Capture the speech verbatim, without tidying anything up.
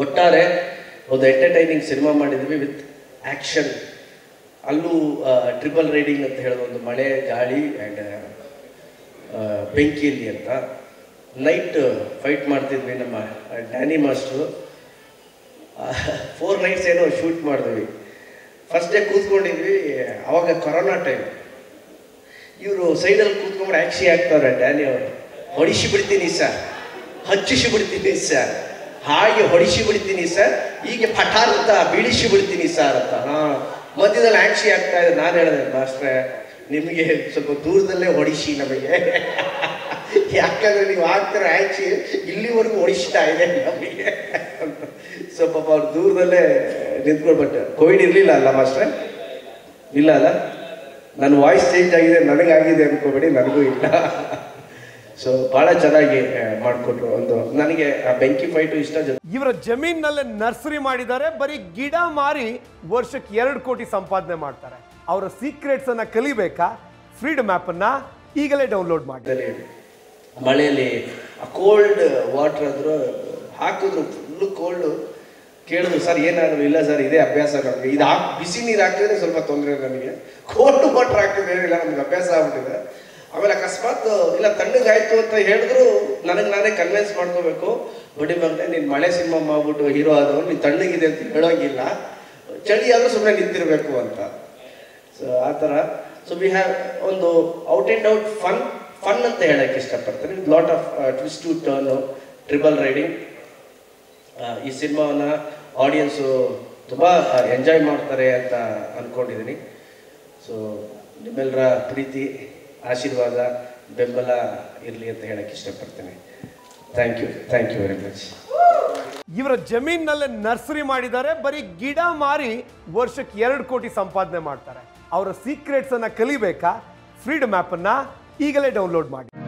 ಒಟ್ಟಾರೆ ಒಂದು entertaining cinema ಮಾಡಿದ್ವಿ ವಿತ್ ಆ್ಯಕ್ಷನ್. ಅಲ್ಲೂ ಟ್ರಿಪಲ್ ರೈಡಿಂಗ್ ಅಂತ ಹೇಳೋದು, ಒಂದು ಮಳೆ ಗಾಳಿ ಆ್ಯಂಡ್ ಬೆಂಕಿಯಲ್ಲಿ ಅಂತ ನೈಟ್ ಫೈಟ್ ಮಾಡ್ತಿದ್ವಿ. ನಮ್ಮ ಡ್ಯಾನಿ ಮಾಸ್ಟ್ರು ಫೋರ್ ನೈಟ್ಸ್ ಏನೋ ಶೂಟ್ ಮಾಡಿದ್ವಿ. ಫಸ್ಟ್ ಡೇ ಕೂತ್ಕೊಂಡಿದ್ವಿ, ಆವಾಗ ಕೊರೋನಾ ಟೈಮ್. ಇವರು ಸೈಡಲ್ಲಿ ಕೂತ್ಕೊಂಡ್ರೆ ಆ್ಯಕ್ಷಿ ಆಗ್ತವ್ರೆ ಡ್ಯಾನಿ ಅವರು. ಹೊಡಿಸಿ ಬಿಡ್ತೀನಿ ಸರ್, ಹಚ್ಚಿಸಿ ಬಿಡ್ತೀನಿ ಸರ್, ಹಾಗೆ ಹೊಡಿಸಿ ಬಿಡ್ತೀನಿ ಸರ್, ಹೀಗೆ ಪಠಾರ್ ಅಂತ ಬೀಳಿಸಿ ಬಿಡ್ತೀನಿ ಸರ್ ಅಂತ. ಹಾಂ, ಮಧ್ಯದಲ್ಲಿ ಆ್ಯಕ್ಷಿ ಆಗ್ತಾ ಇದೆ. ನಾನು ಹೇಳಿದೆ, ಮಾಸ್ಟ್ರೆ ನಿಮಗೆ ಸ್ವಲ್ಪ ದೂರದಲ್ಲೇ ಹೊಡಿಸಿ ನಮಗೆ, ಯಾಕಂದರೆ ನೀವು ಆಗ್ತಿರೋ ಆ್ಯಕ್ಷಿ ಇಲ್ಲಿವರೆಗೂ ಹೊಡಿಸ್ತಾ ಇದೆ ನಮಗೆ. ಸೊ ಪಾಪ ಅವ್ರು ದೂರದಲ್ಲೇ ನಿಂತ್ಕೊಳ್ಬಿಟ್ಟೆ. ಕೋವಿಡ್ ಇರಲಿಲ್ಲ ಅಲ್ಲ ಮಾಸ್ಟ್ರೆ? ಇಲ್ಲ ಅಲ್ಲ? ನನ್ನ ವಾಯ್ಸ್ ಚೇಂಜ್ ಆಗಿದೆ, ನನಗಾಗಿದೆ ಅಂದ್ಕೋಬೇಡಿ, ನನಗೂ ಇಲ್ಲ. ಸೊ ಬಹಳ ಚೆನ್ನಾಗಿ ಮಾಡಿಕೊಟ್ರು. ಒಂದು ನನಗೆ ಆ ಬೆಂಕಿ ಫೈಟು ಇಷ್ಟ. ಇವರ ಜಮೀನಲ್ಲೇ ನರ್ಸರಿ ಮಾಡಿದ್ದಾರೆ, ಬರೀ ಗಿಡ ಮಾರಿ ವರ್ಷಕ್ಕೆ ಎರಡು ಕೋಟಿ ಸಂಪಾದನೆ ಮಾಡ್ತಾರೆ. ಅವರ ಸೀಕ್ರೆಟ್ಸನ್ನು ಕಲಿಬೇಕಾ? ಫ್ರೀಡಮ್ ಆ್ಯಪನ್ನು ಈಗಲೇ ಡೌನ್ಲೋಡ್ ಮಾಡ್ತಾರೆ. ಮಳೆಯಲ್ಲಿ ಆ ಕೋಲ್ಡ್ ವಾಟರ್ ಆದರೂ ಹಾಕಿದ್ರು, ಫುಲ್ಲು ಕೋಲ್ಡು. ಕೇಳಿದ್ರು ಸರ್ ಏನಾದ್ರು? ಇಲ್ಲ ಸರ್, ಇದೇ ಅಭ್ಯಾಸ ನಮಗೆ. ಇದು ಹಾಕಿ ಬಿಸಿ ನೀರು ಹಾಕಿದ್ರೆ ಸ್ವಲ್ಪ ತೊಂದರೆ ನಮಗೆ, ಕೋಲ್ಡ್ ವಾಟರ್ ಹಾಕಿದ್ರೆ ಏನಿಲ್ಲ, ನಮ್ಗೆ ಅಭ್ಯಾಸ ಆಗ್ಬಿಟ್ಟಿದೆ. ಆಮೇಲೆ ಅಕಸ್ಮಾತ್ ಇಲ್ಲ ತಣ್ಣಗಾಯ್ತು ಅಂತ ಹೇಳಿದ್ರು ನನಗೆ ನಾನೇ ಕನ್ವಿನ್ಸ್ ಮಾಡ್ಕೋಬೇಕು. ಬಡಿ ಬಗ್ಗೆ ನೀನು ಮಳೆ ಸಿನಿಮಾ ಮಾಡ್ಬಿಟ್ಟು ಹೀರೋ ಆದವರು ನೀನು ತಣ್ಣಗಿದೆ ಅಂತ ಹೇಳೋಂಗಿಲ್ಲ, ಚಳಿ ಆದರೂ ಸುಮ್ಮನೆ ನಿಂತಿರಬೇಕು ಅಂತ. ಸೊ ಆ ಥರ. ಸೊ ವಿ ಹ್ಯಾವ್ ಒಂದು out and out fun fun ಅಂತ ಹೇಳೋಕ್ಕೆ ಇಷ್ಟಪಡ್ತೀನಿ. Lot of twist to turn, triple riding. ಈ ಸಿನಿಮಾವನ್ನು ಆಡಿಯನ್ಸು ತುಂಬ ಎಂಜಾಯ್ ಮಾಡ್ತಾರೆ ಅಂತ ಅಂದ್ಕೊಂಡಿದ್ದೀನಿ. ಸೊ ನಿಮ್ಮೆಲ್ಲರ ಪ್ರೀತಿ, ಆಶೀರ್ವಾದ, ಬೆಂಬಲ ಇರಲಿ ಅಂತ ಹೇಳಕ್ಕೆ ಇಷ್ಟಪಡ್ತೀನಿ. Thank you, thank you very much. ಇವರ ಜಮೀನಲ್ಲೇ ನರ್ಸರಿ ಮಾಡಿದ್ದಾರೆ, ಬರೀ ಗಿಡ ಮಾರಿ ವರ್ಷಕ್ಕೆ ಎರಡು ಕೋಟಿ ಸಂಪಾದನೆ ಮಾಡ್ತಾರೆ. ಅವರ ಸೀಕ್ರೆಟ್ಸನ್ನು ಕಲಿಬೇಕಾ? ಫ್ರೀಡಮ್ ಆ್ಯಪನ್ನು ಈಗಲೇ ಡೌನ್ಲೋಡ್ ಮಾಡಿ.